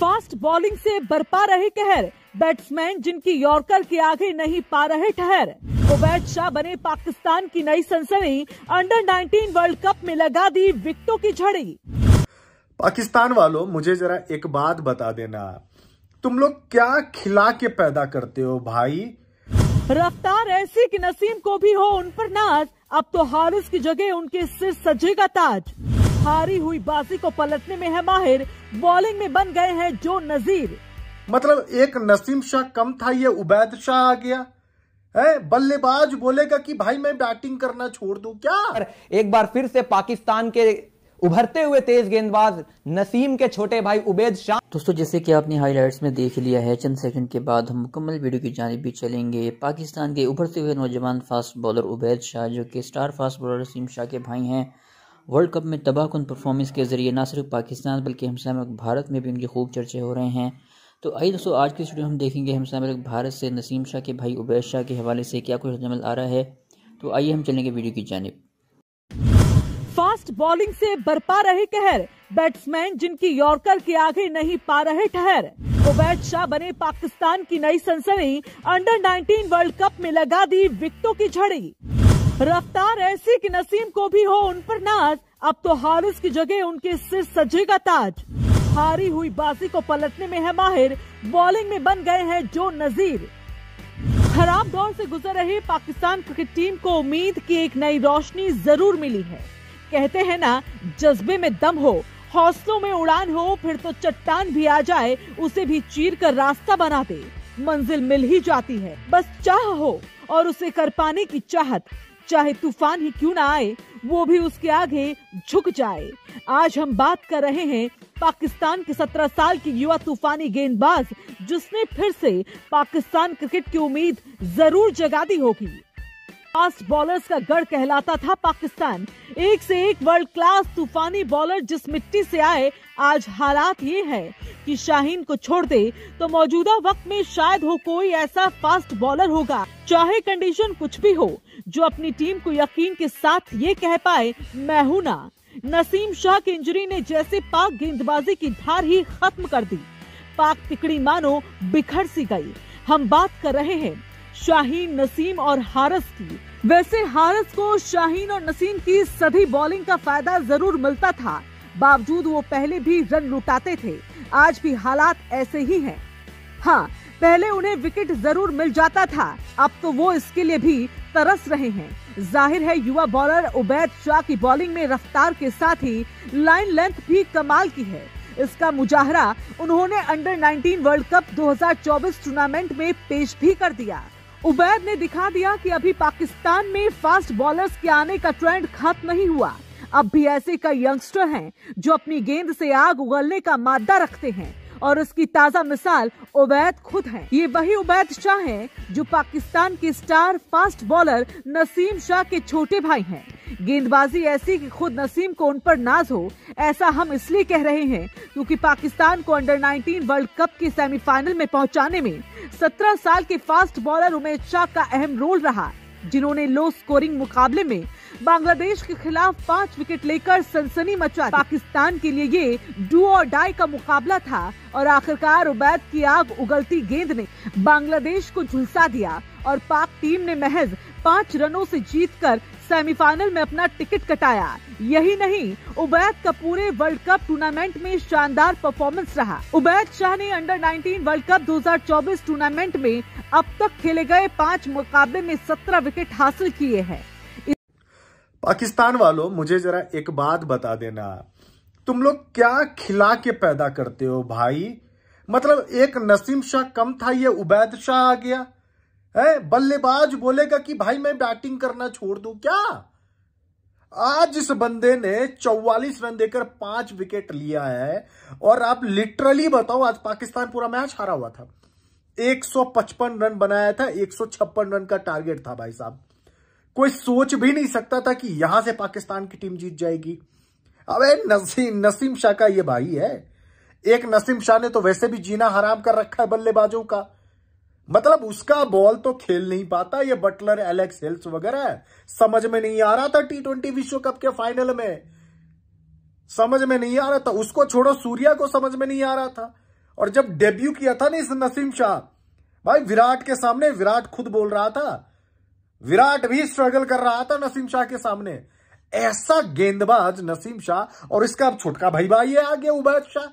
Fast bowling से बरपा रहे कहर, बैट्समैन जिनकी यॉर्कर के आगे नहीं पा रहे ठहर। उबैद शाह बने पाकिस्तान की नई सनसनी, अंडर 19 वर्ल्ड कप में लगा दी विकेटों की झड़ी। पाकिस्तान वालों, मुझे जरा एक बात बता देना, तुम लोग क्या खिला के पैदा करते हो भाई? रफ्तार ऐसी कि नसीम को भी हो उन पर नाज, अब तो हारिस की जगह उनके सिर सजेगा ताज। हारी हुई बाजी को पलटने में है माहिर, बॉलिंग में बन गए हैं जो नजीर। मतलब एक नसीम शाह कम था, ये उबैद शाह आ गया है। बल्लेबाज बोलेगा कि भाई मैं बैटिंग करना छोड़ दूं क्या? एक बार फिर से पाकिस्तान के उभरते हुए तेज गेंदबाज नसीम के छोटे भाई उबैद शाह। दोस्तों, जैसे कि आपने हाईलाइट्स में देख लिया है, चंद सेकंड के बाद हम मुकम्मल वीडियो की जानिब भी चलेंगे। पाकिस्तान के उभरते हुए नौजवान फास्ट बॉलर उबैद शाह, जो कि star fast bowler Naseem Shah के भाई हैं, वर्ल्ड कप में तबाहकुन परफॉर्मेंस के जरिए न सिर्फ पाकिस्तान बल्कि हमसायमुल्क भारत में भी उनके खूब चर्चे हो रहे हैं। तो आइए दोस्तों, आज की वीडियो हम देखेंगे हमसायमुल्क भारत से नसीम शाह के भाई उबैद शाह के हवाले से क्या कुछ अमल आ रहा है। तो आइए हम चलेंगे वीडियो की जानिब। फास्ट बॉलिंग से बरपा रहे कहर, बैट्समैन जिनकी यॉर्कर के आगे नहीं पा रहे ठहर। उबैद शाह बने पाकिस्तान की नई सनसनी, अंडर 19 वर्ल्ड कप में लगा दी विकेटों की झड़ी। रफ्तार ऐसी कि नसीम को भी हो उन पर नाज, अब तो हारिस की जगह उनके सिर सजेगा ताज। हारी हुई बाजी को पलटने में है माहिर, बॉलिंग में बन गए हैं जो नजीर। खराब दौर से गुजर रही पाकिस्तान क्रिकेट टीम को उम्मीद की एक नई रोशनी जरूर मिली है। कहते हैं ना, जज्बे में दम हो, हौसलों में उड़ान हो, फिर तो चट्टान भी आ जाए उसे भी चीर कर रास्ता बना दे। मंजिल मिल ही जाती है, बस चाह हो और उसे कर पाने की चाहत। चाहे तूफान ही क्यों ना आए, वो भी उसके आगे झुक जाए। आज हम बात कर रहे हैं पाकिस्तान के 17 साल की युवा तूफानी गेंदबाज, जिसने फिर से पाकिस्तान क्रिकेट की उम्मीद जरूर जगा दी होगी। फास्ट बॉलर्स का गढ़ कहलाता था पाकिस्तान, एक से एक वर्ल्ड क्लास तूफानी बॉलर जिस मिट्टी से आए। आज हालात ये है कि शाहीन को छोड़ दे तो मौजूदा वक्त में शायद हो कोई ऐसा फास्ट बॉलर होगा, चाहे कंडीशन कुछ भी हो, जो अपनी टीम को यकीन के साथ ये कह पाए, मैं हूं ना। नसीम शाह की इंजरी ने जैसे पाक गेंदबाजी की धार ही खत्म कर दी। पाक तिकड़ी मानो बिखर सी गयी। हम बात कर रहे हैं शाहीन, नसीम और हारिस की। वैसे हारिस को शाहीन और नसीम की सभी बॉलिंग का फायदा जरूर मिलता था, बावजूद वो पहले भी रन लुटाते थे। आज भी हालात ऐसे ही हैं। हाँ, पहले उन्हें विकेट जरूर मिल जाता था, अब तो वो इसके लिए भी तरस रहे हैं। जाहिर है युवा बॉलर उबैद शाह की बॉलिंग में रफ्तार के साथ ही लाइन लेंथ भी कमाल की है। इसका मुजाहरा उन्होंने अंडर 19 वर्ल्ड कप 2024 टूर्नामेंट में पेश भी कर दिया। उबैद ने दिखा दिया कि अभी पाकिस्तान में फास्ट बॉलर्स के आने का ट्रेंड खत्म नहीं हुआ। अब भी ऐसे कई यंगस्टर हैं जो अपनी गेंद से आग उगलने का मादा रखते हैं, और इसकी ताजा मिसाल उबैद खुद हैं। ये वही उबैद शाह हैं जो पाकिस्तान के star fast bowler Naseem Shah के छोटे भाई हैं। गेंदबाजी ऐसी कि खुद नसीम को उन पर नाज हो। ऐसा हम इसलिए कह रहे हैं क्योंकि पाकिस्तान को अंडर 19 वर्ल्ड कप के सेमीफाइनल में पहुंचाने में 17 साल के फास्ट बॉलर उबैद शाह का अहम रोल रहा, जिन्होंने लो स्कोरिंग मुकाबले में बांग्लादेश के खिलाफ 5 विकेट लेकर सनसनी मचा दी। पाकिस्तान के लिए ये डू और डाई का मुकाबला था, और आखिरकार उबैद की आग उगलती गेंद ने बांग्लादेश को झुलसा दिया और पाक टीम ने महज 5 रनों से जीतकर सेमीफाइनल में अपना टिकट कटाया। यही नहीं, उबैद का पूरे वर्ल्ड कप टूर्नामेंट में शानदार परफॉर्मेंस रहा। उबैद शाह ने अंडर 19 वर्ल्ड कप 2024 टूर्नामेंट में अब तक खेले गए 5 मुकाबले में 17 विकेट हासिल किए हैं। पाकिस्तान वालों, मुझे जरा एक बात बता देना, तुम लोग क्या खिला के पैदा करते हो भाई? मतलब एक नसीम शाह कम था, ये उबैद शाह आ गया है। बल्लेबाज बोलेगा कि भाई मैं बैटिंग करना छोड़ दूं क्या? आज इस बंदे ने 44 रन देकर 5 विकेट लिया है, और आप लिटरली बताओ, आज पाकिस्तान पूरा मैच हारा हुआ था। 155 रन बनाया था, 156 रन का टारगेट था। भाई साहब, कोई सोच भी नहीं सकता था कि यहां से पाकिस्तान की टीम जीत जाएगी। अबे नसीम शाह का ये भाई है। एक नसीम शाह ने तो वैसे भी जीना हराम कर रखा है बल्लेबाजों का। मतलब उसका बॉल तो खेल नहीं पाता। ये बटलर, एलेक्स हेल्स वगैरह समझ में नहीं आ रहा था। T20 विश्व कप के फाइनल में समझ में नहीं आ रहा था, उसको छोड़ो सूर्या को समझ में नहीं आ रहा था। और जब डेब्यू किया था ना इस नसीम शाह भाई विराट के सामने, विराट खुद बोल रहा था, विराट भी स्ट्रगल कर रहा था नसीम शाह के सामने। ऐसा गेंदबाज नसीम शाह, और इसका अब छोटका भाई भाई है आगे उबैद शाह,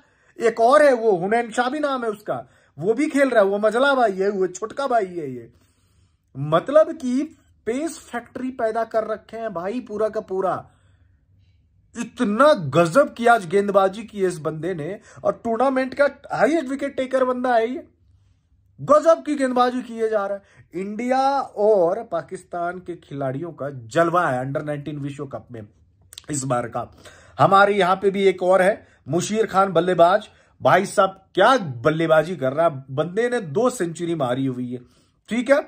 एक और है वो हुनैन शाह भी नाम है उसका, वो भी खेल रहा है, वो मजला भाई है, वो छोटका भाई है ये। मतलब कि पेस फैक्ट्री पैदा कर रखे हैं भाई पूरा का पूरा। इतना गजब की आज गेंदबाजी की इस बंदे ने, और टूर्नामेंट का हाईएस्ट विकेट टेकर बंदा है ये। गजब की गेंदबाजी किए जा रहा है। इंडिया और पाकिस्तान के खिलाड़ियों का जलवा है अंडर 19 विश्व कप में इस बार का। हमारे यहां पे भी एक और है मुशीर खान बल्लेबाज, भाई साहब क्या बल्लेबाजी कर रहा है बंदे ने, 2 सेंचुरी मारी हुई है। ठीक है,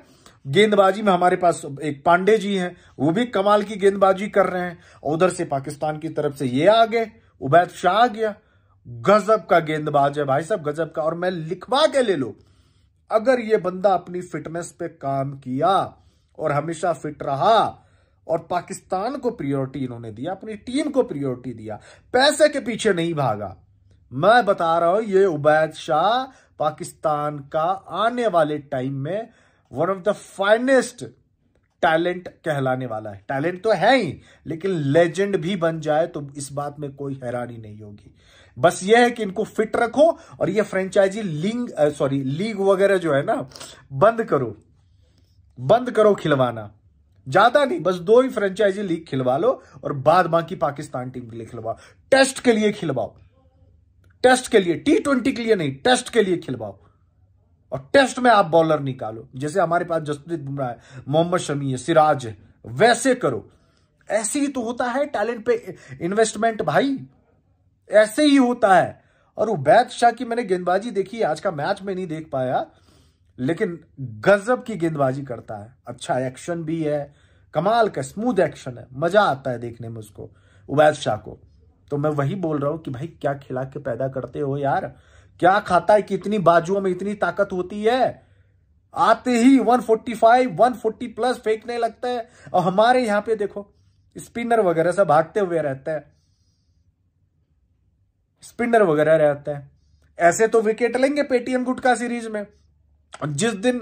गेंदबाजी में हमारे पास एक पांडे जी हैं, वो भी कमाल की गेंदबाजी कर रहे हैं। उधर से पाकिस्तान की तरफ से ये आ गए, उबैद शाह आ गया। गजब का गेंदबाज है भाई साहब, गजब का। और मैं लिखवा के ले लो, अगर ये बंदा अपनी फिटनेस पे काम किया और हमेशा फिट रहा, और पाकिस्तान को प्रायोरिटी इन्होंने दिया, अपनी टीम को प्रायोरिटी दिया, पैसे के पीछे नहीं भागा, मैं बता रहा हूं ये उबैद शाह पाकिस्तान का आने वाले टाइम में one of the finest talent कहलाने वाला है। टैलेंट तो है ही, लेकिन लेजेंड भी बन जाए तो इस बात में कोई हैरानी नहीं होगी। बस ये है कि इनको फिट रखो, और ये फ्रेंचाइजी लीग वगैरह जो है ना, बंद करो खिलवाना। ज्यादा नहीं, बस 2 ही फ्रेंचाइजी लीग खिलवा लो, और बाद बाकी पाकिस्तान टीम के लिए खिलवाओ। टेस्ट के लिए खिलवाओ, टेस्ट के लिए, T20 के लिए नहीं, टेस्ट के लिए खिलवाओ। और टेस्ट में आप बॉलर निकालो, जैसे हमारे पास जसप्रीत बुमराह है, मोहम्मद शमी है, सिराज है, वैसे करो। ऐसे ही तो होता है टैलेंट पे इन्वेस्टमेंट भाई, ऐसे ही होता है। और उबैद शाह की मैंने गेंदबाजी देखी, आज का मैच में नहीं देख पाया, लेकिन गजब की गेंदबाजी करता है। अच्छा एक्शन भी है, कमाल का स्मूथ एक्शन है, मजा आता है देखने में उसको, उबैद शाह को। तो मैं वही बोल रहा हूं कि भाई क्या खिला के पैदा करते हो यार, क्या खाता है कि इतनी बाजुओं में इतनी ताकत होती है, आते ही 145 140 प्लस फेंकने लगता है। और हमारे यहां पे देखो स्पिनर वगैरह सब भागते हुए रहता है, स्पिनर वगैरह रहता है। ऐसे तो विकेट लेंगे पेटीएम गुटका सीरीज में, जिस दिन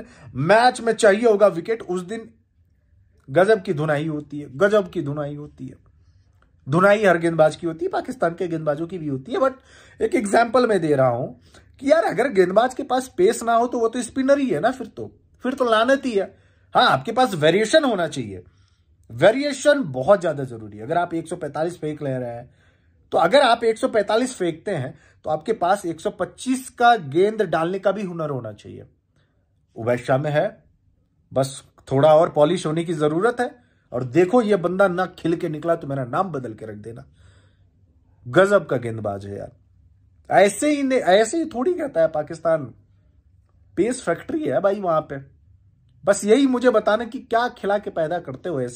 मैच में चाहिए होगा विकेट, उस दिन गजब की धुनाई होती है, गजब की धुनाई होती है। धुनाई हर गेंदबाज की होती है, पाकिस्तान के गेंदबाजों की भी होती है, बट एक एग्जाम्पल मैं दे रहा हूं कि यार अगर गेंदबाज के पास पेस ना हो तो वो तो स्पिनर ही है ना, फिर तो लानत ही है। हाँ, आपके पास वेरिएशन होना चाहिए, वेरिएशन बहुत ज्यादा जरूरी है। अगर आप 145 फेंक ले रहे हैं, तो अगर आप 145 फेंकते हैं तो आपके पास 125 का गेंद डालने का भी हुनर होना चाहिए। उबैद शाह में है, बस थोड़ा और पॉलिश होने की जरूरत है। और देखो ये बंदा ना खिल के निकला तो मेरा नाम बदल के रख देना, गजब का गेंदबाज है यार। ऐसे ही थोड़ी कहता है पाकिस्तान, पेस फैक्ट्री है भाई वहां पे। बस यही मुझे बताना कि क्या खिला के पैदा करते हो ऐसे।